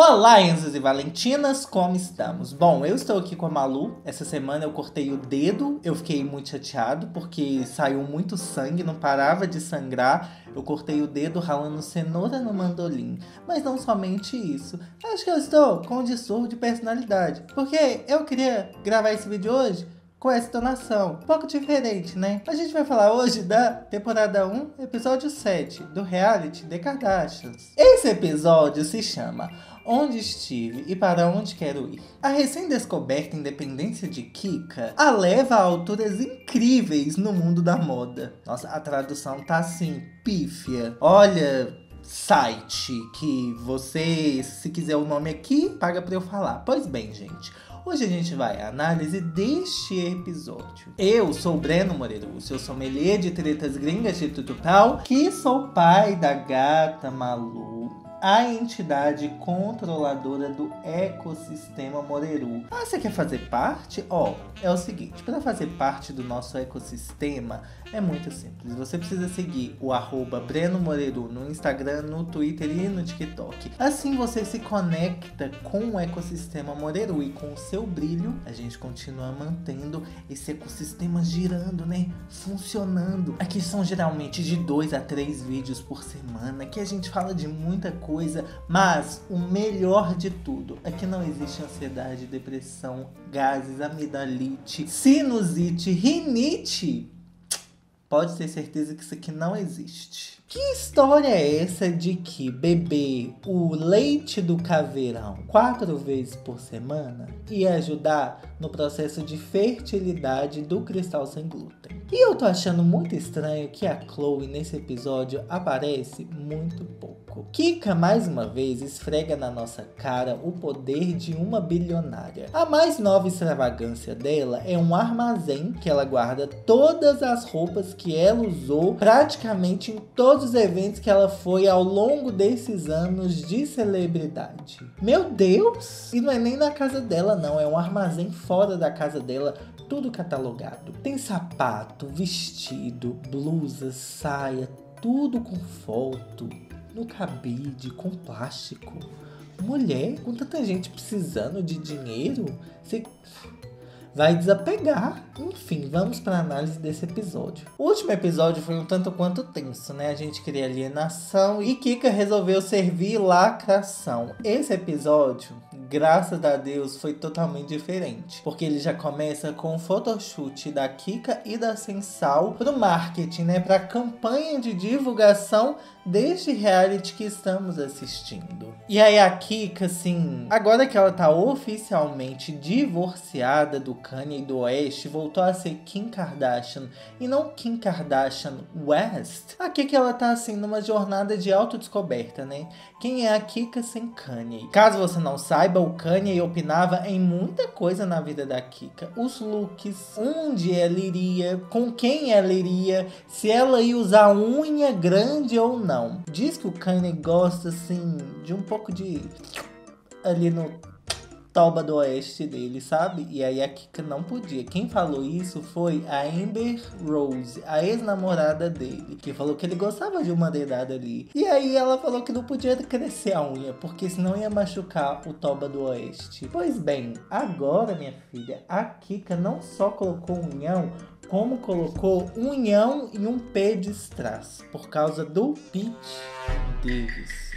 Olá, Enzos e Valentinas, como estamos? Bom, eu estou aqui com a Malu. Essa semana eu cortei o dedo, eu fiquei muito chateado porque saiu muito sangue, não parava de sangrar. Eu cortei o dedo ralando cenoura no mandolim. Mas não somente isso, acho que eu estou com um distúrbio de personalidade, porque eu queria gravar esse vídeo hoje com essa entonação, um pouco diferente, né? A gente vai falar hoje da temporada 1, episódio 7, do reality The Kardashians. Esse episódio se chama Onde Estive e Para Onde Quero Ir. A recém-descoberta independência de Kika a leva a alturas incríveis no mundo da moda. Nossa, a tradução tá assim, pífia. Olha, site que você, se quiser o nome aqui, paga pra eu falar. Pois bem, gente, hoje a gente vai à análise deste episódio. Eu sou o Breno Moreru, seu sommelier de tretas gringas de tututal, que sou pai da gata Malu, a entidade controladora do ecossistema Moreru. Ah, você quer fazer parte? Ó, é o seguinte, para fazer parte do nosso ecossistema é muito simples. Você precisa seguir o @BrenoMoreru no Instagram, no Twitter e no TikTok. Assim você se conecta com o ecossistema Moreru e com o seu brilho a gente continua mantendo esse ecossistema girando, né? Funcionando. Aqui são geralmente de 2 a 3 vídeos por semana que a gente fala de muita coisa, mas o melhor de tudo, aqui não existe ansiedade, depressão, gases, amidalite, sinusite, rinite. Pode ter certeza que isso aqui não existe. Que história é essa de que beber o leite do caveirão 4 vezes por semana ia ajudar no processo de fertilidade do cristal sem glúten? E eu tô achando muito estranho que a Chloe nesse episódio aparece muito pouco. Kika mais uma vez esfrega na nossa cara o poder de uma bilionária. A mais nova extravagância dela é um armazém que ela guarda todas as roupas que ela usou praticamente em todos os eventos que ela foi ao longo desses anos de celebridade. Meu Deus! E não é nem na casa dela não, é um armazém fora da casa dela, tudo catalogado. Tem sapato, vestido, blusa, saia, tudo com foto, no cabide, com plástico. Mulher, com tanta gente precisando de dinheiro, você vai desapegar. Enfim, vamos para a análise desse episódio. O último episódio foi um tanto quanto tenso, né? A gente queria alienação e Kika resolveu servir lacração. Esse episódio, graças a Deus, foi totalmente diferente, porque ele já começa com o photoshoot da Kika e da Sensal pro marketing, né? Pra campanha de divulgação deste reality que estamos assistindo. E aí a Kika, assim, agora que ela tá oficialmente divorciada do Kanye e do Oeste, voltou a ser Kim Kardashian e não Kim Kardashian West. A Kika, ela tá, assim, numa jornada de autodescoberta, né? Quem é a Kika sem Kanye? Caso você não saiba, o Kanye opinava em muita coisa na vida da Kika. Os looks, onde ela iria, com quem ela iria, se ela ia usar unha grande ou não. Diz que o Kanye gosta, assim, de um pouco de ali no toba do oeste dele, sabe? E aí a Kika não podia. Quem falou isso foi a Amber Rose, a ex-namorada dele, que falou que ele gostava de uma dedada ali. E aí ela falou que não podia crescer a unha, porque senão ia machucar o toba do oeste. Pois bem, agora, minha filha, a Kika não só colocou um unhão, como colocou um unhão e um pé de strass, por causa do Pete Davidson.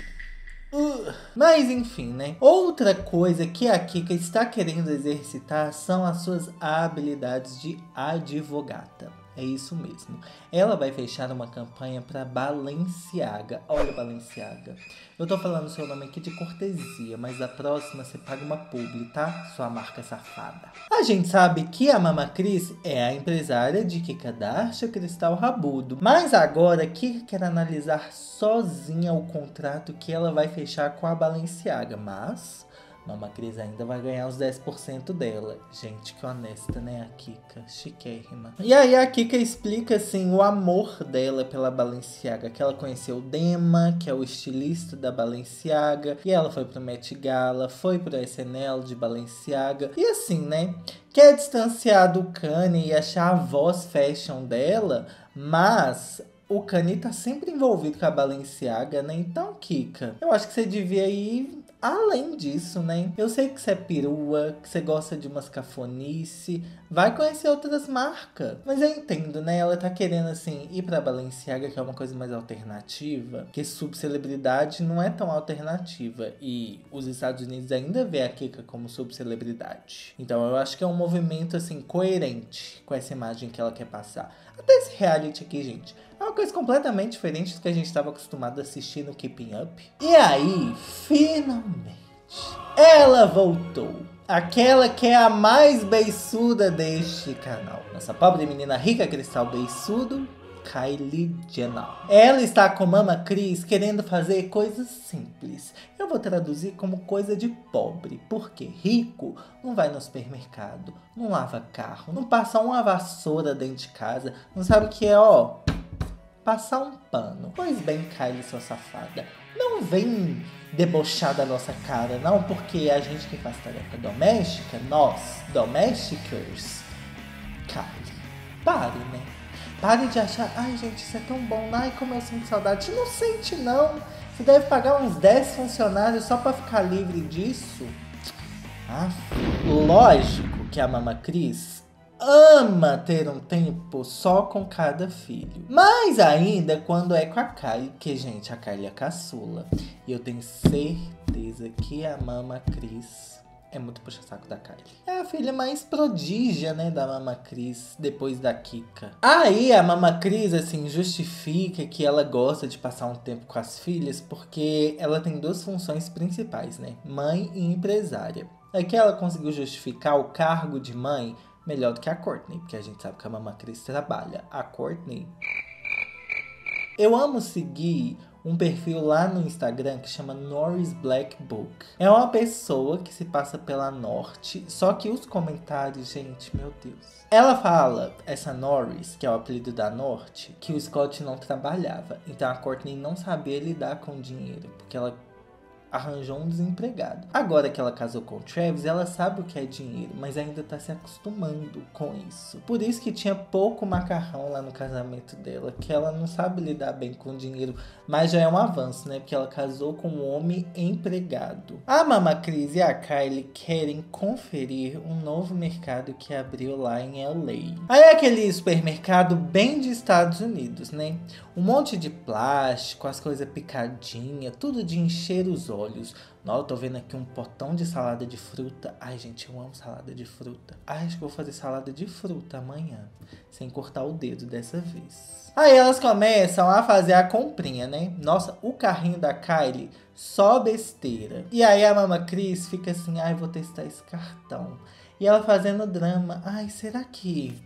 Mas enfim, né? Outra coisa que a Kika está querendo exercitar são as suas habilidades de advogada. É isso mesmo. Ela vai fechar uma campanha para Balenciaga. Olha, Balenciaga, eu tô falando seu nome aqui de cortesia, mas a próxima você paga uma publi, tá? Sua marca safada. A gente sabe que a Mama Cris é a empresária de Kika Darcha Cristal Rabudo, mas agora Kika quer analisar sozinha o contrato que ela vai fechar com a Balenciaga, mas Mama Cris ainda vai ganhar os 10% dela. Gente, que honesta, né? A Kika, chiquérrima. E aí a Kika explica, assim, o amor dela pela Balenciaga, que ela conheceu o Demna, que é o estilista da Balenciaga, e ela foi pro Met Gala, foi pro SNL de Balenciaga, e assim, né? Quer distanciar do Kanye e achar a voz fashion dela, mas o Kanye tá sempre envolvido com a Balenciaga, né? Então, Kika, eu acho que você devia ir Além disso, né? Eu sei que você é perua, que você gosta de umas cafonice. Vai conhecer outras marcas. Mas eu entendo, né? Ela tá querendo, assim, ir pra Balenciaga, que é uma coisa mais alternativa. Porque subcelebridade não é tão alternativa. E os Estados Unidos ainda vê a Kika como subcelebridade. Então eu acho que é um movimento, assim, coerente com essa imagem que ela quer passar. Até esse reality aqui, gente, é uma coisa completamente diferente do que a gente estava acostumado a assistir no Keeping Up. E aí, finalmente, ela voltou. Aquela que é a mais beiçuda deste canal. Nossa pobre menina rica, cristal beiçudo, Kylie Jenner. Ela está com Mama Cris querendo fazer coisas simples. Eu vou traduzir como coisa de pobre, porque rico não vai no supermercado, não lava carro, não passa uma vassoura dentro de casa, não sabe o que é, ó, passar um pano. Pois bem, Kylie, sua safada, não vem debochar da nossa cara, não, porque a gente que faz tarefa doméstica, nós, domésticos, Kylie, pare, né? Pare de achar, ai gente, isso é tão bom, ai como eu sinto saudade. Não sente não, você deve pagar uns 10 funcionários só pra ficar livre disso. Ah, lógico que a Mama Cris ama ter um tempo só com cada filho. Mas ainda quando é com a Kylie, que gente, a Kylie é caçula. E eu tenho certeza que a Mama Cris é muito puxa-saco da Kylie. É a filha mais prodígia, né, da Mama Cris, depois da Kika. Aí a Mama Cris, assim, justifica que ela gosta de passar um tempo com as filhas porque ela tem duas funções principais, né? Mãe e empresária. Aqui ela conseguiu justificar o cargo de mãe melhor do que a Courtney, porque a gente sabe que a Mama Cris trabalha. A Courtney... Eu amo seguir um perfil lá no Instagram que chama Norris Black Book. É uma pessoa que se passa pela Norte, só que os comentários, gente, meu Deus. Ela fala, essa Norris, que é o apelido da Norte, que o Scott não trabalhava. Então a Courtney não sabia lidar com o dinheiro, porque ela arranjou um desempregado. Agora que ela casou com o Travis, ela sabe o que é dinheiro, mas ainda tá se acostumando com isso. Por isso que tinha pouco macarrão lá no casamento dela, que ela não sabe lidar bem com dinheiro, mas já é um avanço, né? Porque ela casou com um homem empregado. A Mama Cris e a Kylie querem conferir um novo mercado que abriu lá em LA. Aí é aquele supermercado bem de Estados Unidos, né? Um monte de plástico, as coisas picadinhas, tudo de encher os olhos. Nossa, tô vendo aqui um potão de salada de fruta. Ai, gente, eu amo salada de fruta. Ai, acho que vou fazer salada de fruta amanhã, sem cortar o dedo dessa vez. Aí elas começam a fazer a comprinha, né? Nossa, o carrinho da Kylie, só besteira. E aí a Mama Cris fica assim, ai, vou testar esse cartão. E ela fazendo drama. Ai, será que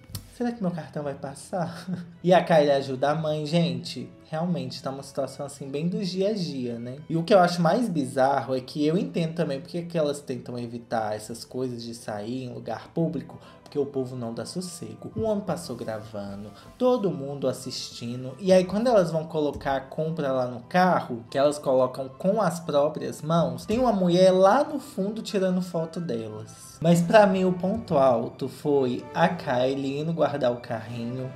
meu cartão vai passar? E a Kylie ajuda a mãe, gente. Realmente, tá uma situação assim, bem do dia a dia, né? E o que eu acho mais bizarro é que eu entendo também porque que elas tentam evitar essas coisas de sair em lugar público, porque o povo não dá sossego. Um homem passou gravando, todo mundo assistindo, e aí quando elas vão colocar a compra lá no carro, que elas colocam com as próprias mãos, tem uma mulher lá no fundo tirando foto delas. Mas pra mim, o ponto alto foi a Kylie indo guardar o carrinho,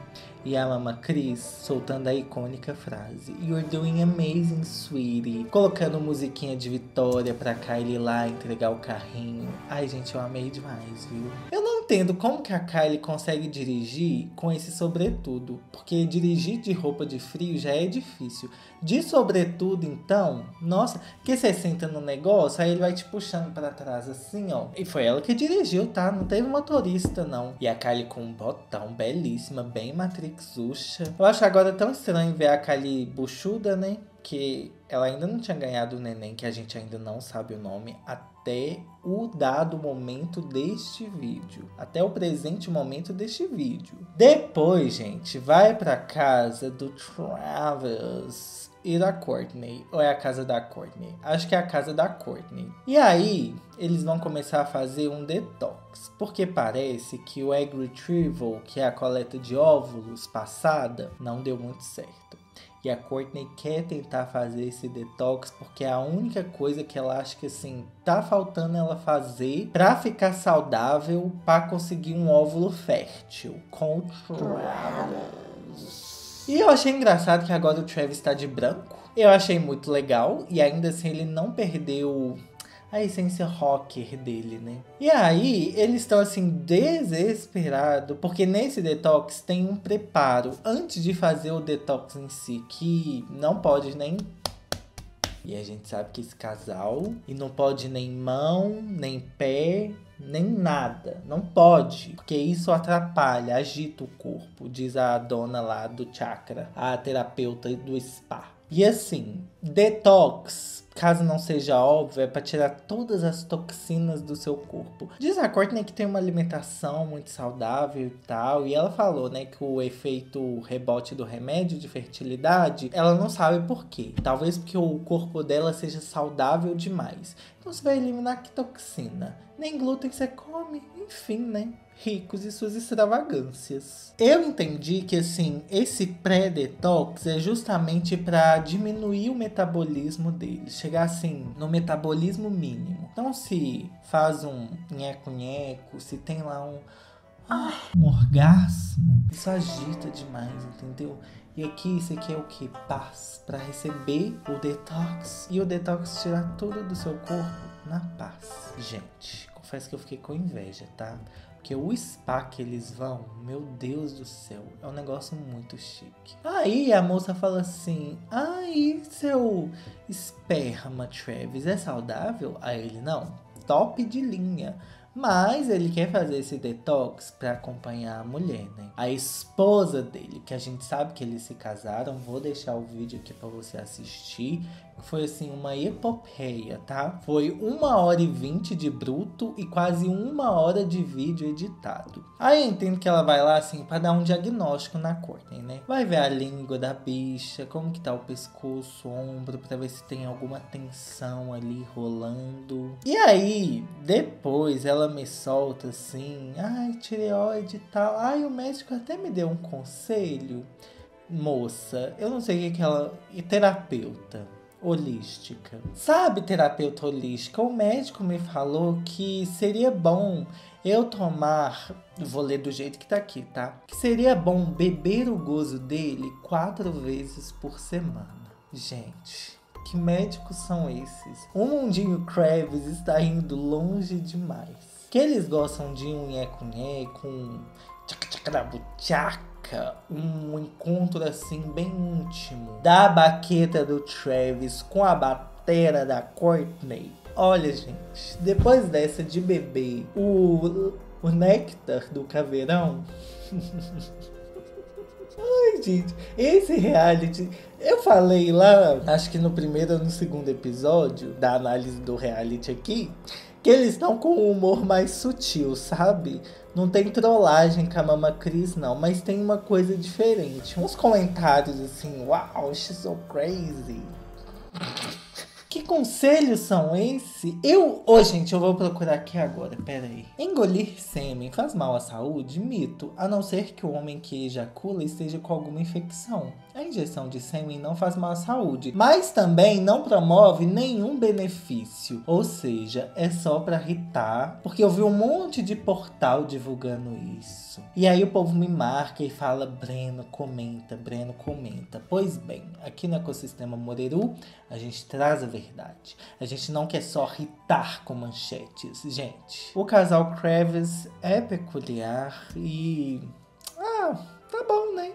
e a Mama Cris soltando a icônica frase "You're doing amazing, sweetie", colocando musiquinha de vitória pra Kylie lá entregar o carrinho. Ai, gente, eu amei demais, viu? Eu não entendo como que a Kylie consegue dirigir com esse sobretudo, porque dirigir de roupa de frio já é difícil. De sobretudo, então, nossa, que você senta no negócio, aí ele vai te puxando pra trás assim, ó. E foi ela que dirigiu, tá? Não teve motorista, não. E a Kylie com um botão belíssima, bem matriz. Eu acho agora tão estranho ver a Kylie buchuda, né? Que ela ainda não tinha ganhado o neném, que a gente ainda não sabe o nome, até o dado momento deste vídeo. Até o presente momento deste vídeo. Depois, gente, vai pra casa do Travis e da Courtney. Ou é a casa da Courtney? Acho que é a casa da Courtney. E aí, eles vão começar a fazer um detox. Porque parece que o egg retrieval, que é a coleta de óvulos passada, não deu muito certo. E a Courtney quer tentar fazer esse detox porque é a única coisa que ela acha que, assim, tá faltando ela fazer pra ficar saudável, pra conseguir um óvulo fértil. E eu achei engraçado que agora o Travis tá de branco. Eu achei muito legal e ainda assim ele não perdeu a essência rocker dele, né? E aí, eles estão assim, desesperados, porque nesse detox tem um preparo antes de fazer o detox em si, que não pode nem... E a gente sabe que esse casal, e não pode nem mão, nem pé, nem nada. Não pode, porque isso atrapalha, agita o corpo, diz a dona lá do chakra, a terapeuta do spa. E assim, detox, caso não seja óbvio, é pra tirar todas as toxinas do seu corpo. Diz a Courtney que tem uma alimentação muito saudável e tal, e ela falou, né, que o efeito rebote do remédio de fertilidade, ela não sabe por quê. Talvez porque o corpo dela seja saudável demais. Então você vai eliminar que toxina? Nem glúten você come, enfim, né? Ricos e suas extravagâncias. Eu entendi que, assim, esse pré-detox é justamente pra diminuir o metabolismo dele. Chegar, assim, no metabolismo mínimo. Então, se faz um nheco-nheco, se tem lá um orgasmo, isso agita demais, entendeu? E aqui, isso aqui é o que? Paz. Pra receber o detox. E o detox tirar tudo do seu corpo na paz. Gente, confesso que eu fiquei com inveja, tá? Porque o spa que eles vão, meu Deus do céu, é um negócio muito chique. Aí a moça fala assim, aí seu esperma, Travis, é saudável? Aí ele, não, top de linha. Mas ele quer fazer esse detox pra acompanhar a mulher, né? A esposa dele, que a gente sabe que eles se casaram. Vou deixar o vídeo aqui pra você assistir. Foi assim, uma epopeia, tá? Foi 1h20 de bruto e quase 1 hora de vídeo editado. Aí eu entendo que ela vai lá, assim, pra dar um diagnóstico na Courtney, né? Vai ver a língua da bicha, como que tá o pescoço, o ombro, pra ver se tem alguma tensão ali rolando. E aí, depois, ela me solta assim, ai, tireoide e tal. Ai, o médico até me deu um conselho. Moça, eu não sei o que ela... E terapeuta holística. Sabe, terapeuta holística, o médico me falou que seria bom eu tomar... Vou ler do jeito que tá aqui, tá? Que seria bom beber o gozo dele 4 vezes por semana. Gente... Que médicos são esses? O mundinho Travis está indo longe demais. Que eles gostam de um nheco-nheco, um tchacarabuchaca, um encontro assim bem íntimo. Da baqueta do Travis com a batera da Courtney. Olha, gente, depois dessa de beber o néctar do caveirão... Ai, gente, esse reality... Eu falei lá, acho que no primeiro ou no segundo episódio da análise do reality aqui, que eles estão com um humor mais sutil, sabe? Não tem trollagem com a Mama Cris, não, mas tem uma coisa diferente. Uns comentários assim, wow, she's so crazy. Que conselhos são esses? Gente, eu vou procurar aqui agora, peraí. Engolir sêmen faz mal à saúde? Mito, a não ser que o homem que ejacula esteja com alguma infecção. A injeção de sêmen não faz mal à saúde, mas também não promove nenhum benefício. Ou seja, é só pra irritar, porque eu vi um monte de portal divulgando isso. E aí o povo me marca e fala, Breno, comenta, Breno, comenta. Pois bem, aqui no Ecossistema Moreru, a gente traz a verdade. A gente não quer só irritar com manchetes, gente. O casal Travis é peculiar e... Ah, tá bom, né?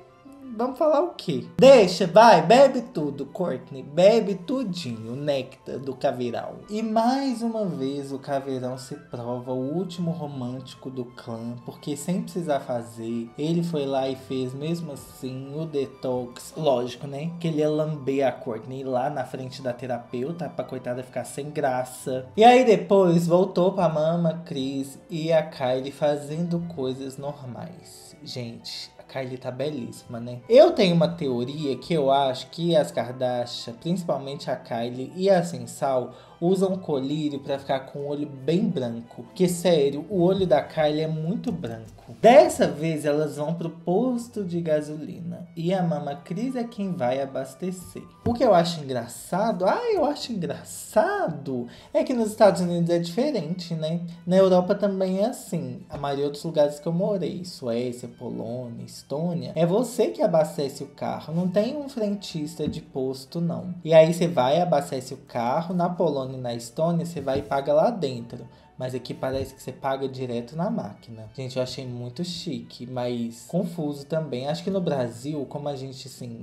Vamos falar o quê? Deixa, vai, bebe tudo, Courtney. Bebe tudinho, o néctar do caveirão. E mais uma vez o caveirão se prova o último romântico do clã, porque sem precisar fazer, ele foi lá e fez mesmo assim o detox. Lógico, né? Que ele ia lamber a Courtney lá na frente da terapeuta, pra coitada ficar sem graça. E aí depois voltou pra Mama Cris e a Kylie fazendo coisas normais. Gente... Kylie tá belíssima, né? Eu tenho uma teoria que eu acho que as Kardashian, principalmente a Kylie e a Sensal, usam colírio pra ficar com o olho bem branco. Porque, sério, o olho da Kylie é muito branco. Dessa vez, elas vão pro posto de gasolina. E a Mama Cris é quem vai abastecer. O que eu acho engraçado... Ah, eu acho engraçado! É que nos Estados Unidos é diferente, né? Na Europa também é assim. A maioria dos lugares que eu morei, Suécia, Polônia, Estônia, é você que abastece o carro. Não tem um frentista de posto, não. E aí você vai, abastece o carro. Na Polônia telefone na Estônia, você vai e paga lá dentro. Mas aqui parece que você paga direto na máquina. Gente, eu achei muito chique, mas confuso também. Acho que no Brasil, como a gente, assim,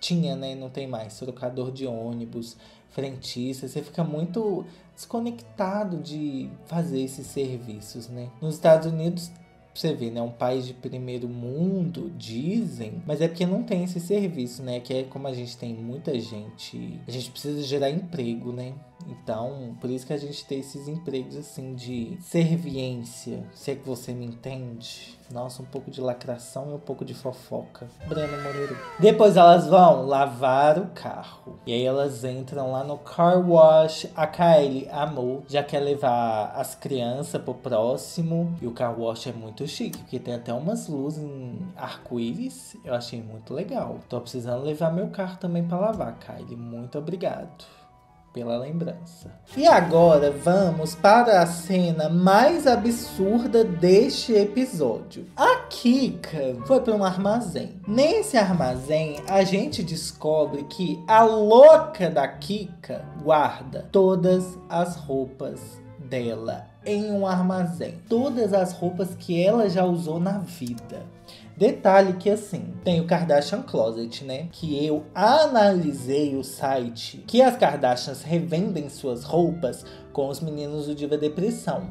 tinha, né? Não tem mais trocador de ônibus, frentista. Você fica muito desconectado de fazer esses serviços, né? Nos Estados Unidos, você vê, né? Um país de primeiro mundo, dizem. Mas é porque não tem esse serviço, né? Que é como a gente tem muita gente... A gente precisa gerar emprego, né? Então, por isso que a gente tem esses empregos, assim, de serviência. Se é que você me entende. Nossa, um pouco de lacração e um pouco de fofoca. Breno Moreru. Depois elas vão lavar o carro. E aí elas entram lá no car wash. A Kylie amou. Já quer levar as crianças pro próximo. E o car wash é muito chique, porque tem até umas luzes em arco-íris. Eu achei muito legal. Tô precisando levar meu carro também pra lavar, Kylie. Muito obrigado pela lembrança. E agora vamos para a cena mais absurda deste episódio. A Kika foi para um armazém. Nesse armazém, a gente descobre que a louca da Kika guarda todas as roupas dela em um armazém. Todas as roupas que ela já usou na vida. Detalhe que, assim, tem o Kardashian Closet, né? Que eu analisei o site que as Kardashians revendem suas roupas com os meninos do Diva Depressão.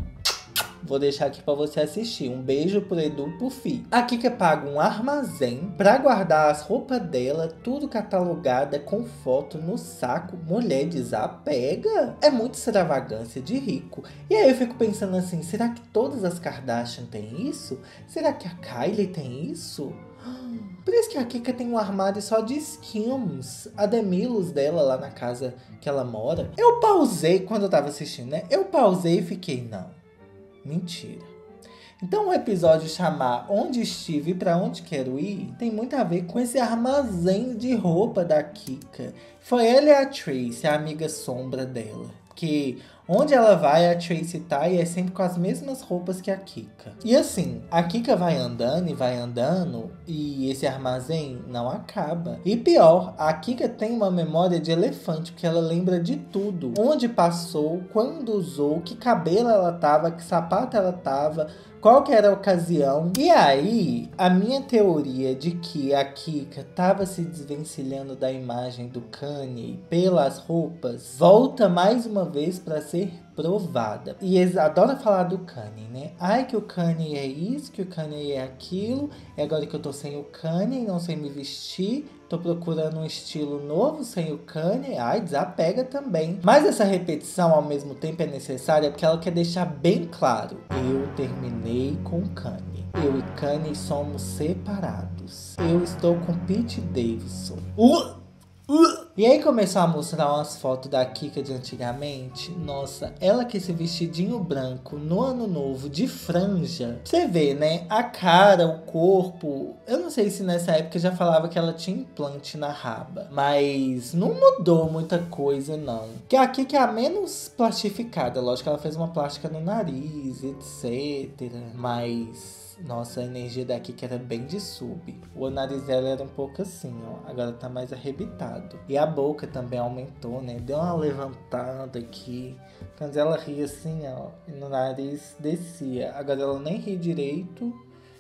Vou deixar aqui pra você assistir. Um beijo pro Edu e pro Fi. A Kika paga um armazém pra guardar as roupas dela, tudo catalogada, com foto no saco. Mulher, desapega. É muita extravagância de rico. E aí eu fico pensando assim, será que todas as Kardashian têm isso? Será que a Kylie tem isso? Por isso que a Kika tem um armário só de skims, ademilos dela lá na casa que ela mora. Eu pausei, quando eu tava assistindo, né? Eu pausei e fiquei, não. Mentira. Então o episódio chamar Onde Estive e Pra Onde Quero Ir tem muito a ver com esse armazém de roupa da Kika. Foi ela e a Tracy, a amiga sombra dela. Porque onde ela vai, a Tracy tá, e é sempre com as mesmas roupas que a Kika. E assim, a Kika vai andando, e esse armazém não acaba. E pior, a Kika tem uma memória de elefante, porque ela lembra de tudo. Onde passou, quando usou, que cabelo ela tava, que sapato ela tava, qual que era a ocasião. E aí, a minha teoria de que a Kika tava se desvencilhando da imagem do Kanye pelas roupas, volta mais uma vez pra ser provada. E eles adoram falar do Kanye, né? Ai, que o Kanye é isso, que o Kanye é aquilo. E agora que eu tô sem o Kanye, não sei me vestir. Tô procurando um estilo novo sem o Kanye. Ai, desapega também. Mas essa repetição, ao mesmo tempo, é necessária porque ela quer deixar bem claro. Eu terminei com o Kanye. Eu e Kanye somos separados. Eu estou com Pete Davidson. E aí começou a mostrar umas fotos da Kika de antigamente. Nossa, ela com esse vestidinho branco no ano novo de franja. Você vê, né? A cara, o corpo. Eu não sei se nessa época já falava que ela tinha implante na raba. Mas não mudou muita coisa, não. Que a Kika é a menos plastificada. Lógico que ela fez uma plástica no nariz, etc. Mas... nossa, a energia da Kika era bem de sub. O nariz dela era um pouco assim, ó. Agora tá mais arrebitado. E a boca também aumentou, né? Deu uma levantada aqui. Quando ela ria assim, ó, e no nariz descia. Agora ela nem ri direito.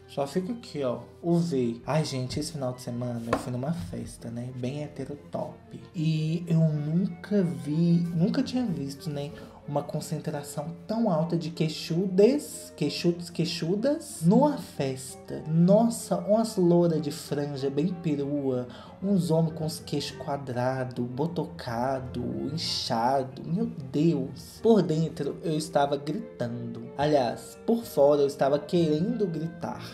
Só fica aqui, ó, o V. Ai, gente, esse final de semana eu fui numa festa, né? Bem heterotop. E eu nunca tinha visto, né? Uma concentração tão alta de queixudas numa festa. Nossa, umas louras de franja bem perua, uns homens com os queixos quadrados, botocado, inchado. Meu Deus! Por dentro eu estava gritando. Aliás, por fora eu estava querendo gritar.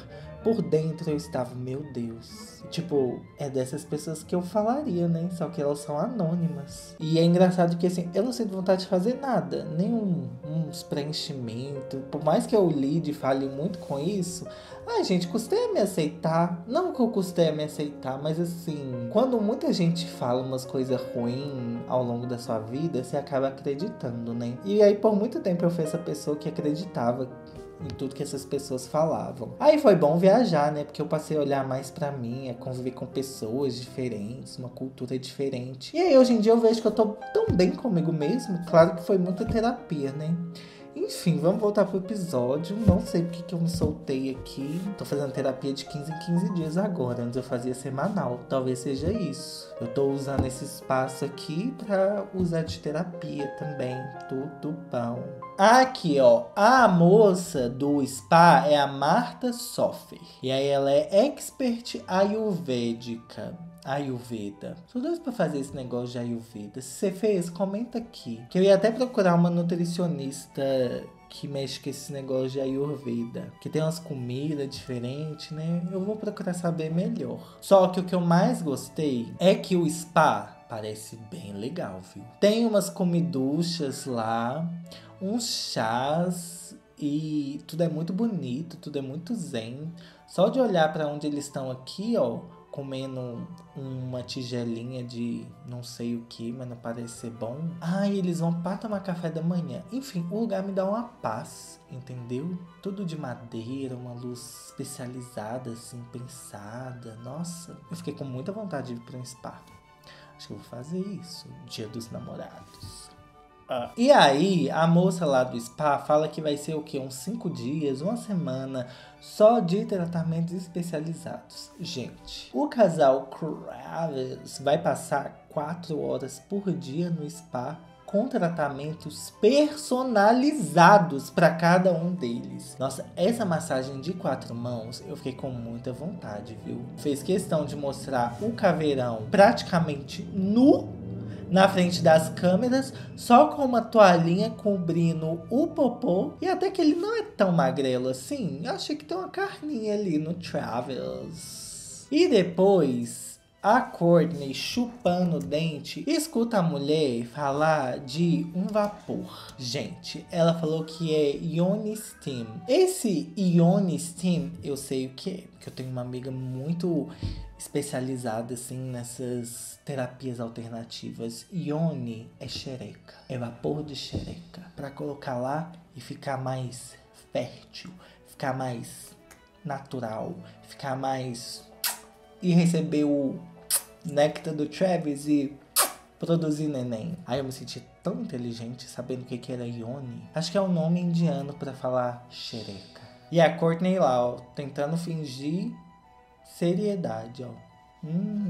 Por dentro eu estava, meu Deus. Tipo, é dessas pessoas que eu falaria, né? Só que elas são anônimas. E é engraçado que, assim, eu não sinto vontade de fazer nada. Nenhum preenchimento. Por mais que eu lide e fale muito com isso. Ai, gente, custei a me aceitar. Não que eu custei a me aceitar, mas assim... quando muita gente fala umas coisas ruins ao longo da sua vida, você acaba acreditando, né? E aí, por muito tempo, eu fui essa pessoa que acreditava em tudo que essas pessoas falavam. Aí foi bom viajar, né? Porque eu passei a olhar mais pra mim, a conviver com pessoas diferentes, uma cultura diferente. E aí hoje em dia eu vejo que eu tô tão bem comigo mesmo. Claro que foi muita terapia, né? Enfim, vamos voltar pro episódio. Não sei porque que eu me soltei aqui. Tô fazendo terapia de 15 em 15 dias agora. Antes eu fazia semanal. Talvez seja isso. Eu tô usando esse espaço aqui pra usar de terapia também. Tudo bom. Aqui, ó. A moça do spa é a Marta Soffer. E aí ela é expert ayurvédica. Ayurveda. Tô doido pra fazer esse negócio de Ayurveda. Se você fez, comenta aqui. Que eu ia até procurar uma nutricionista que mexe com esse negócio de Ayurveda. Que tem umas comidas diferentes, né? Eu vou procurar saber melhor. Só que o que eu mais gostei é que o spa parece bem legal, viu? Tem umas comiduchas lá, uns chás e tudo é muito bonito, tudo é muito zen. Só de olhar pra onde eles estão aqui, ó, comendo uma tigelinha de não sei o que, mas não parece ser bom. Ah, e eles vão para tomar café da manhã. Enfim, o lugar me dá uma paz, entendeu? Tudo de madeira, uma luz especializada, assim, pensada. Nossa, eu fiquei com muita vontade de ir para um spa. Acho que eu vou fazer isso, Dia dos Namorados. Ah. E aí, a moça lá do spa fala que vai ser o quê? Uns 5 dias, uma semana, só de tratamentos especializados. Gente, o casal Travis vai passar 4 horas por dia no spa com tratamentos personalizados para cada um deles. Nossa, essa massagem de 4 mãos, eu fiquei com muita vontade, viu? Fez questão de mostrar o caveirão praticamente nu na frente das câmeras, só com uma toalhinha cobrindo o popô. E até que ele não é tão magrelo assim. Eu achei que tem uma carninha ali no Travis. E depois, a Courtney, chupando o dente, escuta a mulher falar de um vapor. Gente, ela falou que é Ion Steam. Esse Ion Steam, eu sei o que é. Porque eu tenho uma amiga muito especializada, assim, nessas terapias alternativas. Ione é xereca, é vapor de xereca, pra colocar lá e ficar mais fértil, ficar mais natural, ficar mais... e receber o néctar do Travis e produzir neném. Aí eu me senti tão inteligente sabendo o que era Ione. Acho que é um nome indiano pra falar xereca. E a Courtney lá, ó, tentando fingir seriedade, ó.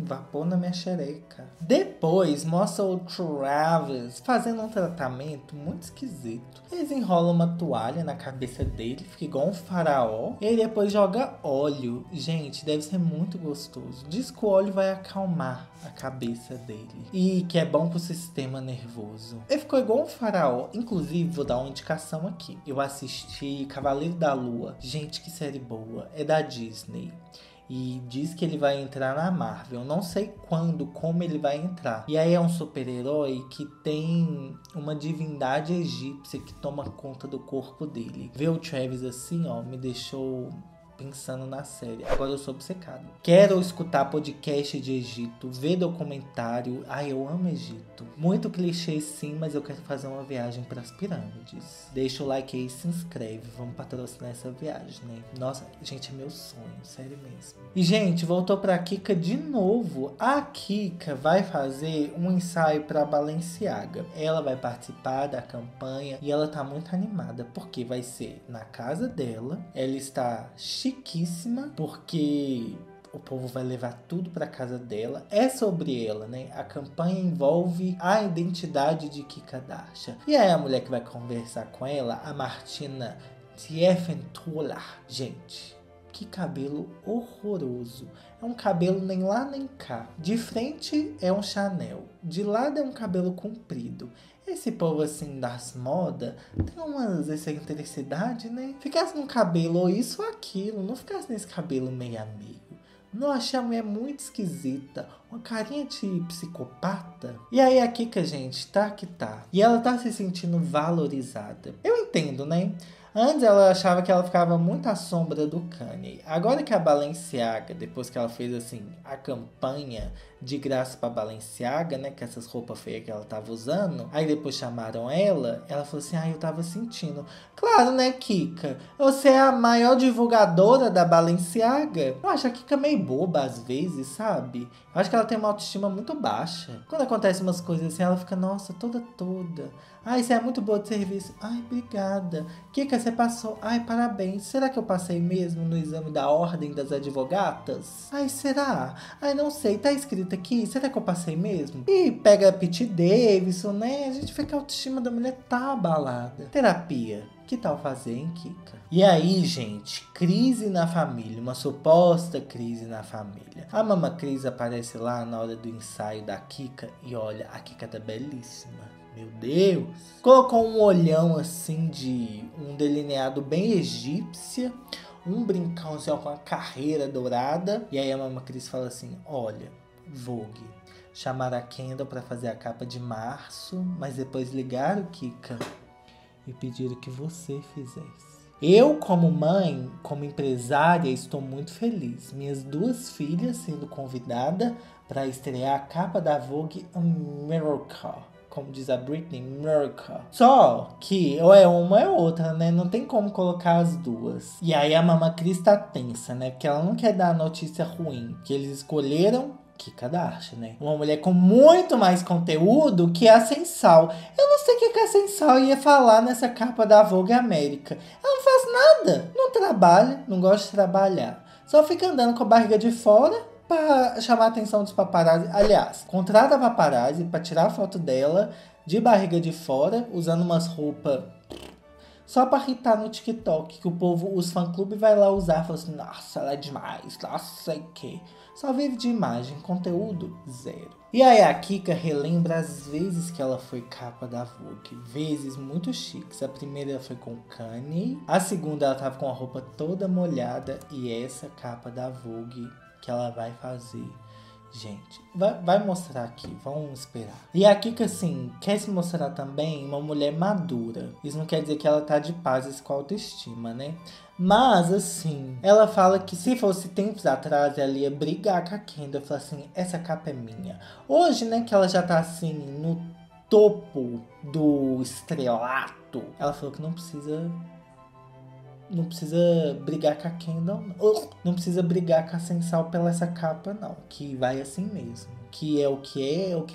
Vapor na minha xereca. Depois, mostra o Travis fazendo um tratamento muito esquisito. Eles enrolam uma toalha na cabeça dele, fica igual um faraó. E depois joga óleo. Gente, deve ser muito gostoso. Diz que o óleo vai acalmar a cabeça dele. E que é bom pro sistema nervoso. Ele ficou igual um faraó. Inclusive, vou dar uma indicação aqui. Eu assisti Cavaleiro da Lua. Gente, que série boa. É da Disney. E diz que ele vai entrar na Marvel. Não sei quando, como ele vai entrar. E aí é um super-herói que tem uma divindade egípcia que toma conta do corpo dele. Ver o Travis assim, ó, me deixou pensando na série. Agora eu sou obcecado. Quero escutar podcast de Egito, ver documentário. Ai, eu amo Egito. Muito clichê sim, mas eu quero fazer uma viagem pras pirâmides. Deixa o like aí, se inscreve. Vamos patrocinar essa viagem, né? Nossa, gente, é meu sonho, sério mesmo. E, gente, voltou pra Kika de novo. A Kika vai fazer um ensaio pra Balenciaga. Ela vai participar da campanha e ela tá muito animada, porque vai ser na casa dela. Ela está chiquíssima, porque o povo vai levar tudo pra casa dela. É sobre ela, né? A campanha envolve a identidade de Kim Kardashian. E aí a mulher que vai conversar com ela, a Martina Thieffentola. Gente, que cabelo horroroso. É um cabelo nem lá nem cá. De frente é um Chanel. De lado é um cabelo comprido. Esse povo, assim, das modas, tem umas excentricidades, né? Ficasse num cabelo ou isso ou aquilo, não ficasse nesse cabelo meio a meio. Nossa, a mulher é muito esquisita. uma carinha de psicopata. E aí a Kika, gente, tá que tá. E ela tá se sentindo valorizada. Eu entendo, né? Antes ela achava que ela ficava muito à sombra do Kanye. Agora que a Balenciaga, depois que ela fez assim a campanha de graça pra Balenciaga, né, com essas roupas feias que ela tava usando, aí depois chamaram ela falou assim, ah, eu tava sentindo. Claro, né, Kika? Você é a maior divulgadora da Balenciaga. Eu acho a Kika meio boba às vezes, sabe? Eu acho que ela tem uma autoestima muito baixa. Quando acontece umas coisas assim, ela fica, nossa, toda. Ai, você é muito boa de serviço. Ai, obrigada. Kika, você passou. Ai, parabéns. Será que eu passei mesmo no exame da Ordem das Advogatas? Ai, será? Ai, não sei. Tá escrito aqui? Será que eu passei mesmo? E pega Pete Davidson, né? A gente vê que a autoestima da mulher tá abalada. Terapia. Que tal fazer, hein, Kika? E aí, gente, crise na família, uma suposta crise na família. A Mama Cris aparece lá na hora do ensaio da Kika e olha, a Kika tá belíssima. Meu Deus! Colocou um olhão assim de um delineado bem egípcia, um brincão assim, ó, com uma carreira dourada. E aí a Mama Cris fala assim, olha, Vogue, chamaram a Kendall pra fazer a capa de março, mas depois ligaram, Kika, e pediram que você fizesse. Eu, como mãe, como empresária, estou muito feliz. Minhas duas filhas sendo convidadas pra estrear a capa da Vogue America. Como diz a Britney, Murka. Só que ou é uma ou é outra, né? Não tem como colocar as duas. E aí a Mama Cris tá tensa, né? Porque ela não quer dar a notícia ruim. Que eles escolheram Kika Kardashian, né? Uma mulher com muito mais conteúdo que a Sensal. Eu não sei o que a Sensal ia falar nessa capa da Vogue América. Ela não faz nada. Não trabalha, não gosta de trabalhar. Só fica andando com a barriga de fora pra chamar a atenção dos paparazzi. Aliás, contrata a paparazzi pra tirar a foto dela de barriga de fora, usando umas roupas só pra irritar no TikTok, que o povo, os fã-clube vai lá usar e fala assim, nossa, ela é demais, nossa, sei que. Só vive de imagem, conteúdo zero. E aí a Kika relembra as vezes que ela foi capa da Vogue. Vezes muito chiques. A primeira foi com Kanye, a segunda ela tava com a roupa toda molhada, e essa capa da Vogue que ela vai fazer, gente, vai mostrar aqui, vamos esperar. E a Kika, assim, quer se mostrar também uma mulher madura. Isso não quer dizer que ela tá de paz com a autoestima, né? Mas, assim, ela fala que se fosse tempos atrás, ela ia brigar com a Kendall, falar assim, essa capa é minha. Hoje, né, que ela já tá, assim, no topo do estrelato, ela falou que não precisa brigar com a Kendall, não. Não precisa brigar com a Sensal pela essa capa, não. Que vai assim mesmo. Que é o que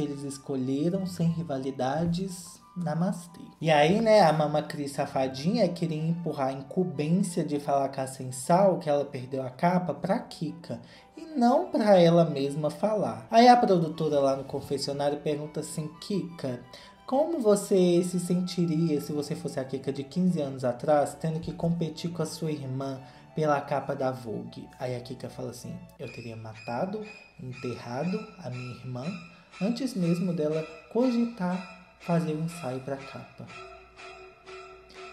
eles escolheram, sem rivalidades, namastê. E aí, né, a Mama Cris safadinha queria empurrar a incumbência de falar com a Sensal que ela perdeu a capa pra Kika. E não pra ela mesma falar. Aí a produtora lá no confessionário pergunta assim, Kika, como você se sentiria se você fosse a Kika de 15 anos atrás, tendo que competir com a sua irmã pela capa da Vogue? Aí a Kika fala assim, eu teria matado, enterrado a minha irmã, antes mesmo dela cogitar fazer um ensaio pra capa.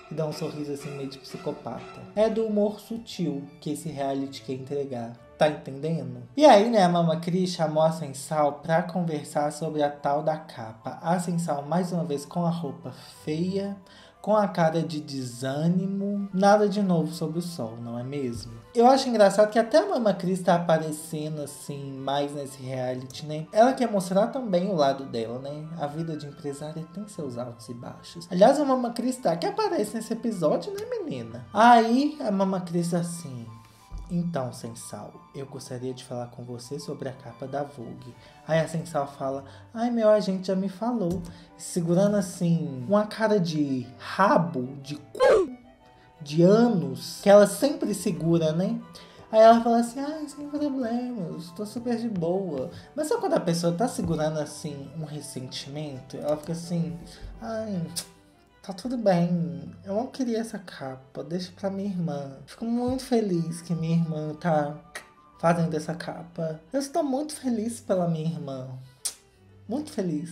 E dá um sorriso assim meio de psicopata. É do humor sutil que esse reality quer entregar. Tá entendendo? E aí, né, a Mama Cris chamou a Sensal pra conversar sobre a tal da capa. A Sensal, mais uma vez, com a roupa feia, com a cara de desânimo. Nada de novo sobre o sol, não é mesmo? Eu acho engraçado que até a Mama Cris tá aparecendo, assim, mais nesse reality, né? Ela quer mostrar também o lado dela, né? A vida de empresária tem seus altos e baixos. Aliás, a Mama Cris tá que aparece nesse episódio, né, menina? Aí, a Mama Cris assim, então, Sensal, eu gostaria de falar com você sobre a capa da Vogue. Aí a Sensal fala, ai, meu agente já me falou. Segurando assim, uma cara de rabo, de c... de anos, que ela sempre segura, né? Aí ela fala assim, ai, sem problemas, tô super de boa. Mas só quando a pessoa tá segurando assim, um ressentimento, ela fica assim, ai, tá tudo bem, eu não queria essa capa, deixa pra minha irmã. Fico muito feliz que minha irmã tá fazendo essa capa. Eu estou muito feliz pela minha irmã. Muito feliz.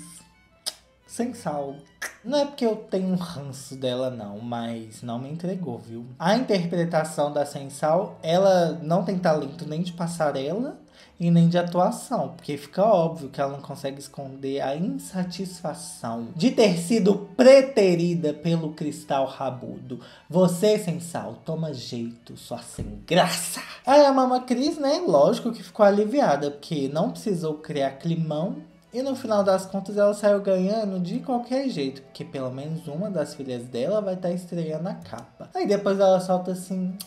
Sensal. Não é porque eu tenho um ranço dela, não, mas não me entregou, viu? A interpretação da Sensal, ela não tem talento nem de passarela e nem de atuação, porque fica óbvio que ela não consegue esconder a insatisfação de ter sido preterida pelo cristal rabudo. Você sem sal, toma jeito, só sem graça. Aí a Mama Cris, né, lógico que ficou aliviada, porque não precisou criar climão. E no final das contas ela saiu ganhando de qualquer jeito, porque pelo menos uma das filhas dela vai estar estreando a capa. Aí depois ela solta assim: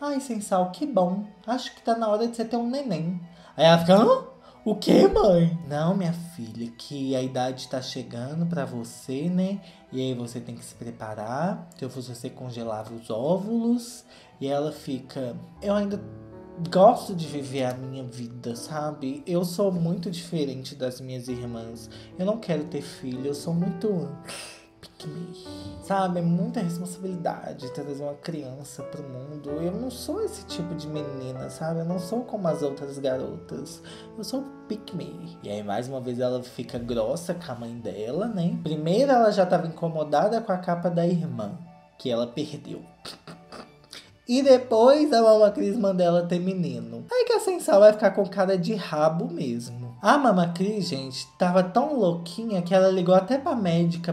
ai, sem sal, que bom, acho que tá na hora de você ter um neném. Aí ela fica: hã? O que, mãe? Não, minha filha, que a idade tá chegando pra você, né? E aí você tem que se preparar. Se fosse você, congelava os óvulos. E ela fica: eu ainda gosto de viver a minha vida, sabe? Eu sou muito diferente das minhas irmãs. Eu não quero ter filho, eu sou muito... sabe, é muita responsabilidade trazer uma criança pro mundo. Eu não sou esse tipo de menina, sabe? Eu não sou como as outras garotas. Eu sou pick me. E aí, mais uma vez, ela fica grossa com a mãe dela, né? Primeiro, ela já tava incomodada com a capa da irmã, que ela perdeu. E depois a Mama Cris manda ela ter menino. Aí que a Sensal vai ficar com cara de rabo mesmo. A Mama Cris, gente, tava tão louquinha que ela ligou até pra médica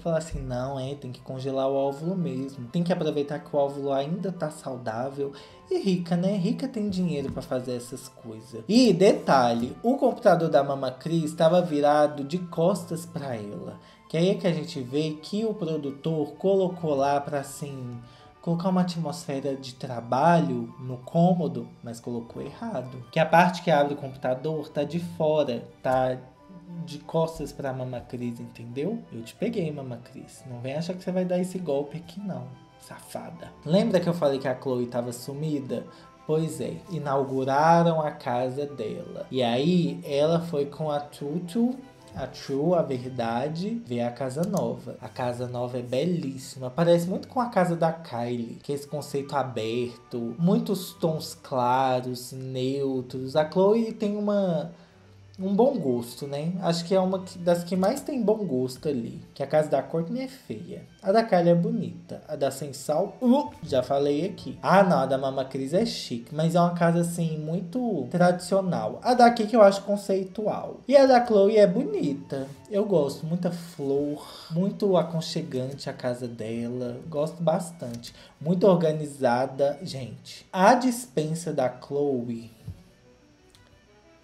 falar assim: não, é, tem que congelar o óvulo mesmo. Tem que aproveitar que o óvulo ainda tá saudável. E rica, né? Rica tem dinheiro pra fazer essas coisas. E detalhe, o computador da Mama Cris tava virado de costas pra ela. Que aí é que a gente vê que o produtor colocou lá pra assim... colocar uma atmosfera de trabalho no cômodo, mas colocou errado. Que a parte que abre o computador tá de fora, tá de costas pra Mama Cris, entendeu? Eu te peguei, Mama Cris. Não vem achar que você vai dar esse golpe aqui, não, safada. Lembra que eu falei que a Khloe tava sumida? Pois é, inauguraram a casa dela. E aí, ela foi com a Tutu... a True, a verdade, vê a casa nova. A casa nova é belíssima. Parece muito com a casa da Kylie. Que é esse conceito aberto. Muitos tons claros, neutros. A Chloe tem um bom gosto, né? Acho que é uma das que mais tem bom gosto ali. Que a casa da Courtney é feia. A da Kylie é bonita. A da Sensal, já falei aqui. Ah, não, a da Mama Cris é chique. Mas é uma casa, assim, muito tradicional. A daqui que eu acho conceitual. E a da Chloe é bonita. Eu gosto. Muita flor. Muito aconchegante a casa dela. Gosto bastante. Muito organizada. Gente, a despensa da Chloe...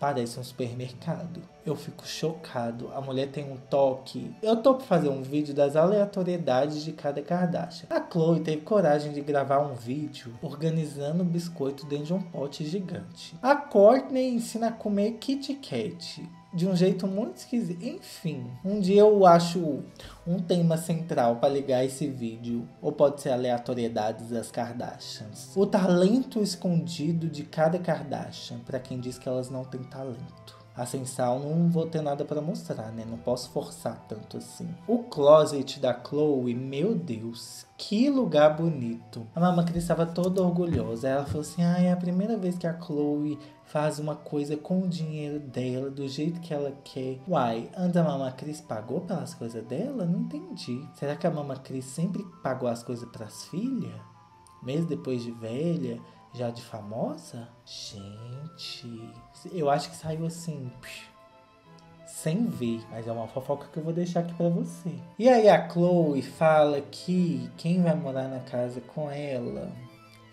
parece um supermercado. Eu fico chocado. A mulher tem um toque. Eu tô pra fazer um vídeo das aleatoriedades de cada Kardashian. A Khloe teve coragem de gravar um vídeo organizando um biscoito dentro de um pote gigante. A Courtney ensina a comer Kit Kat de um jeito muito esquisito. Enfim, um dia eu acho um tema central pra ligar esse vídeo. Ou pode ser aleatoriedades das Kardashians. O talento escondido de cada Kardashian. Pra quem diz que elas não têm talento. A Sensal não vou ter nada pra mostrar, né? Não posso forçar tanto assim. O closet da Chloe, meu Deus, que lugar bonito. A Mama Cris estava toda orgulhosa. Ela falou assim: ah, é a primeira vez que a Chloe faz uma coisa com o dinheiro dela, do jeito que ela quer. Uai, antes a Mama Cris pagou pelas coisas dela? Não entendi. Será que a Mama Cris sempre pagou as coisas pras filhas? Mesmo depois de velha? Já de famosa? Gente, eu acho que saiu assim, sem ver. Mas é uma fofoca que eu vou deixar aqui pra você. E aí a Chloe fala que quem vai morar na casa com ela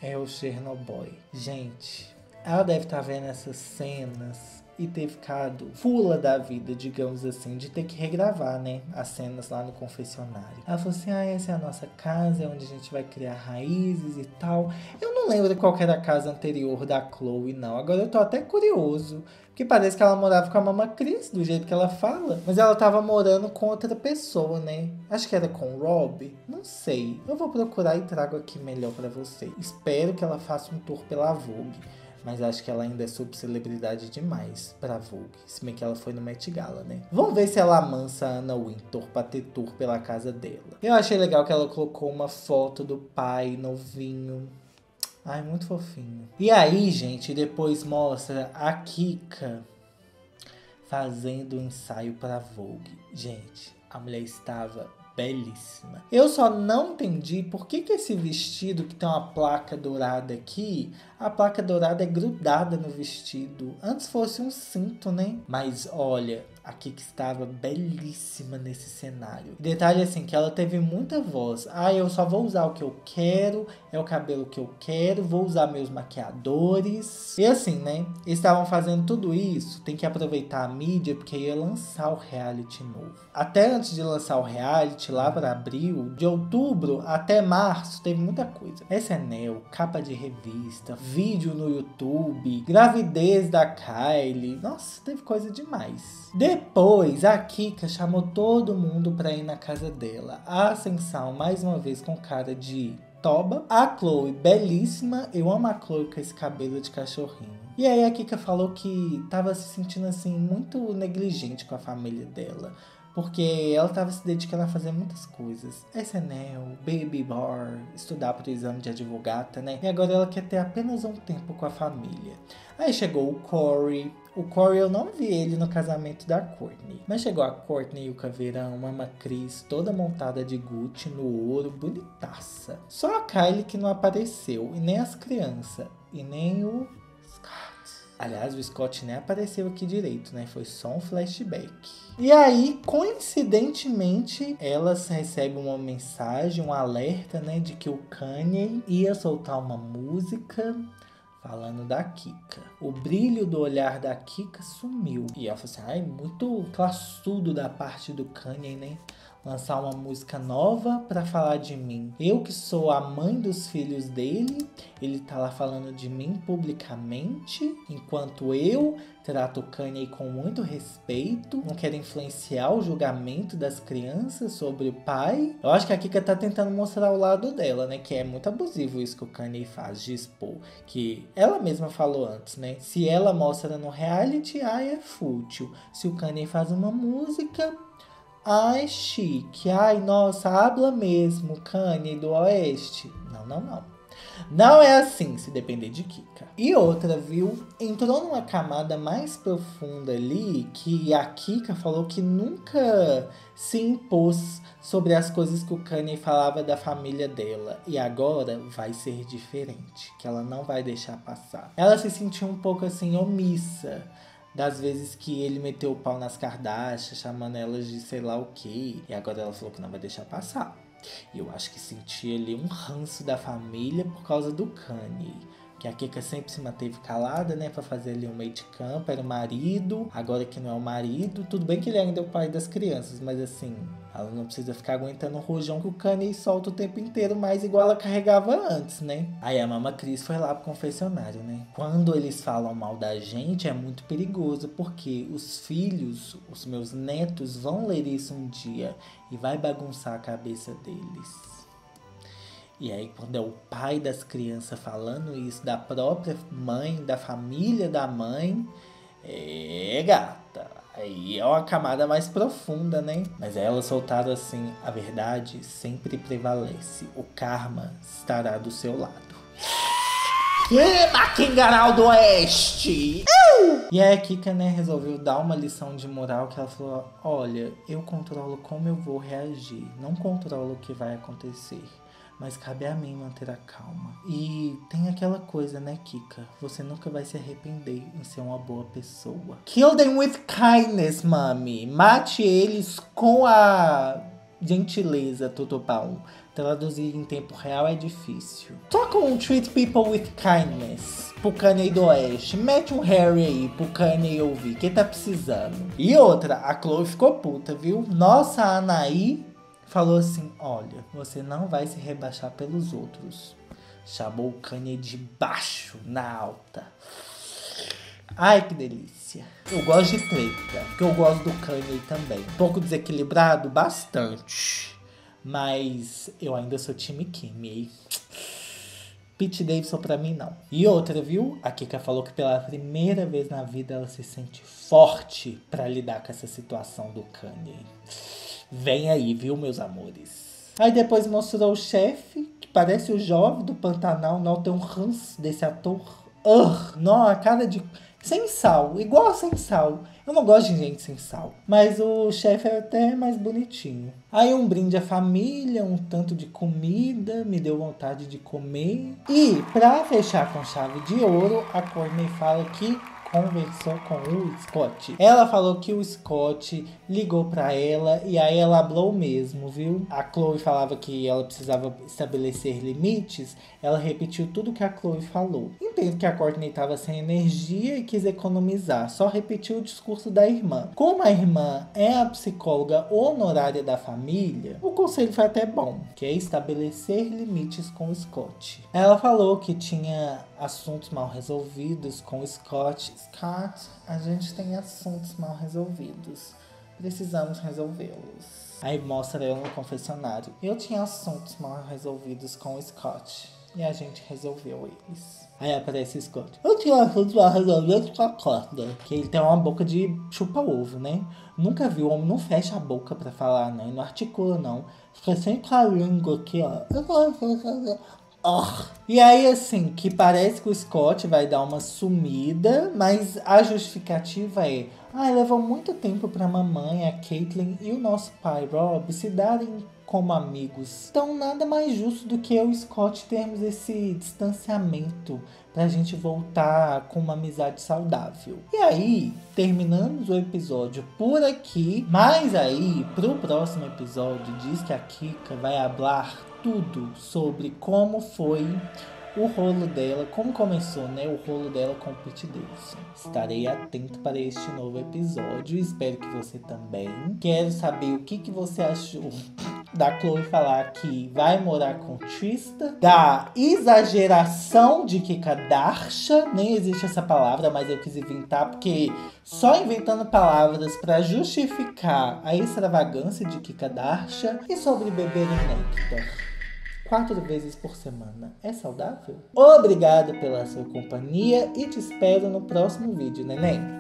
é o Chernobyl. Gente, ela deve estar vendo essas cenas e ter ficado fula da vida, digamos assim, de ter que regravar, né, as cenas lá no confessionário. Ela falou assim: ah, essa é a nossa casa, é onde a gente vai criar raízes e tal. Eu não lembro qual era a casa anterior da Chloe, não. Agora eu tô até curioso, porque parece que ela morava com a Mama Cris, do jeito que ela fala. Mas ela tava morando com outra pessoa, né? Acho que era com o Rob, não sei. Eu vou procurar e trago aqui melhor pra você. Espero que ela faça um tour pela Vogue. Mas acho que ela ainda é subcelebridade demais pra Vogue. Se bem que ela foi no Met Gala, né? Vamos ver se ela amansa a Ana Wintour pra ter tour pela casa dela. Eu achei legal que ela colocou uma foto do pai novinho. Ai, muito fofinho. E aí, gente, depois mostra a Kika fazendo o ensaio pra Vogue. Gente, a mulher estava... belíssima. Eu só não entendi por que que esse vestido que tem uma placa dourada aqui, a placa dourada é grudada no vestido. Antes fosse um cinto, né? Mas olha, a Kika estava belíssima nesse cenário. Detalhe assim, que ela teve muita voz. Ah, eu só vou usar o que eu quero, é o cabelo que eu quero, vou usar meus maquiadores. E assim, né? Eles estavam fazendo tudo isso, tem que aproveitar a mídia, porque ia lançar o reality novo. Até antes de lançar o reality, lá para abril, de outubro até março, teve muita coisa. SNL, capa de revista, vídeo no YouTube, gravidez da Kylie. Nossa, teve coisa demais. Depois, a Kika chamou todo mundo pra ir na casa dela. A Ascensão, mais uma vez, com cara de toba. A Chloe, belíssima. Eu amo a Chloe com esse cabelo de cachorrinho. E aí a Kika falou que tava se sentindo, assim, muito negligente com a família dela. Porque ela tava se dedicando a fazer muitas coisas. SNL, Baby Bar, estudar para o exame de advogata, né? E agora ela quer ter apenas um tempo com a família. Aí chegou o Corey. O Corey eu não vi ele no casamento da Courtney. Mas chegou a Courtney e o caveirão, Mama Cris, toda montada de Gucci no ouro, bonitaça. Só a Kylie que não apareceu. E nem as crianças. E nem o Scar. Aliás, o Scott nem apareceu aqui direito, né? Foi só um flashback. E aí, coincidentemente, elas recebem uma mensagem, um alerta, né? De que o Kanye ia soltar uma música falando da Kika. O brilho do olhar da Kika sumiu. E ela falou assim, ai, muito classudo da parte do Kanye, né? Lançar uma música nova pra falar de mim. Eu que sou a mãe dos filhos dele, ele tá lá falando de mim publicamente, enquanto eu trato o Kanye com muito respeito, não quero influenciar o julgamento das crianças sobre o pai. Eu acho que a Kika tá tentando mostrar o lado dela, né? Que é muito abusivo isso que o Kanye faz de expor. Que ela mesma falou antes, né? Se ela mostra no reality, ai, é fútil. Se o Kanye faz uma música... ai, chique. Ai, nossa, habla mesmo, Kanye do Oeste. Não, não, não. Não é assim, se depender de Kika. E outra, viu? Entrou numa camada mais profunda ali, que a Kika falou que nunca se impôs sobre as coisas que o Kanye falava da família dela. E agora vai ser diferente, que ela não vai deixar passar. Ela se sentiu um pouco assim, omissa. Das vezes que ele meteu o pau nas Kardashians, chamando elas de sei lá o que. E agora ela falou que não vai deixar passar. E eu acho que sentia ali um ranço da família por causa do Kanye. Que a Kika sempre se manteve calada, né? Pra fazer ali um meio de campo, era o marido. Agora que não é o marido. Tudo bem que ele ainda é o pai das crianças, mas assim... ela não precisa ficar aguentando o rojão que o Kanye solta o tempo inteiro, mais igual ela carregava antes, né? Aí a Mama Cris foi lá pro confessionário, né? Quando eles falam mal da gente, é muito perigoso, porque os filhos, os meus netos, vão ler isso um dia e vai bagunçar a cabeça deles. E aí, quando é o pai das crianças falando isso, da própria mãe, da família da mãe, é gata. Aí é uma camada mais profunda, né? Mas elas soltaram assim, a verdade sempre prevalece. O karma estará do seu lado. Que Maquingaral do Oeste! E aí a Kika, né, resolveu dar uma lição de moral, que ela falou, olha, eu controlo como eu vou reagir. Não controlo o que vai acontecer. Mas cabe a mim manter a calma. E tem aquela coisa, né, Kika? Você nunca vai se arrepender em ser uma boa pessoa. Kill them with kindness, mami. Mate eles com a gentileza, Tutupau. Traduzir em tempo real é difícil. Toca um Treat People with Kindness pro Kanye do Oeste. Mete um Harry aí pro Kanye ouvir. Quem tá precisando? E outra, a Chloe ficou puta, viu? Nossa, a Anaí... falou assim, olha, você não vai se rebaixar pelos outros. Chamou o Kanye de baixo, na alta. Ai, que delícia. Eu gosto de treta, porque eu gosto do Kanye também. Um pouco desequilibrado, bastante. Mas eu ainda sou time Kim. Pete Davidson pra mim não. E outra, viu? A Kika falou que pela primeira vez na vida ela se sente forte pra lidar com essa situação do Kanye. Vem aí, viu, meus amores? Aí depois mostrou o chefe, que parece o jovem do Pantanal, não tem um ranço desse ator. Não, a cara de... Sem sal, igual sem sal. Eu não gosto de gente sem sal. Mas o chefe é até mais bonitinho. Aí um brinde à família, um tanto de comida, me deu vontade de comer. E pra fechar com chave de ouro, a Courtney fala que conversou com o Scott. Ela falou que o Scott ligou pra ela e aí ela falou mesmo, viu? A Chloe falava que ela precisava estabelecer limites. Ela repetiu tudo que a Chloe falou. Entendo que a Courtney tava sem energia e quis economizar. Só repetiu o discurso da irmã. Como a irmã é a psicóloga honorária da família, o conselho foi até bom, que é estabelecer limites com o Scott. Ela falou que tinha assuntos mal resolvidos com o Scott. Scott, a gente tem assuntos mal resolvidos. Precisamos resolvê-los. Aí mostra eu no confessionário. Eu tinha assuntos mal resolvidos com o Scott. E a gente resolveu eles. Aí aparece o Scott. Eu tinha assuntos mal resolvidos com a Courtney. Que ele tem uma boca de chupa-ovo, né? Nunca vi. O homem não fecha a boca pra falar, não. E não articula, não. Fica sempre com a língua aqui, ó. E aí, assim, que parece que o Scott vai dar uma sumida, mas a justificativa é: ah, levou muito tempo pra mamãe, a Caitlyn e o nosso pai, Rob, se darem como amigos. Então nada mais justo do que eu e o Scott termos esse distanciamento pra gente voltar com uma amizade saudável. E aí, terminamos o episódio por aqui, mas aí, pro próximo episódio, diz que a Kika vai falar tudo sobre como foi o rolo dela, como começou, né, o rolo dela com o Pete Davidson. Estarei atento para este novo episódio, espero que você também. Quero saber o que você achou da Chloe falar que vai morar com Trista, da exageração de que Kardashian, nem existe essa palavra, mas eu quis inventar, porque só inventando palavras para justificar a extravagância de que Kardashian, e sobre beber o néctar 4 vezes por semana. É saudável? Obrigado pela sua companhia e te espero no próximo vídeo, neném!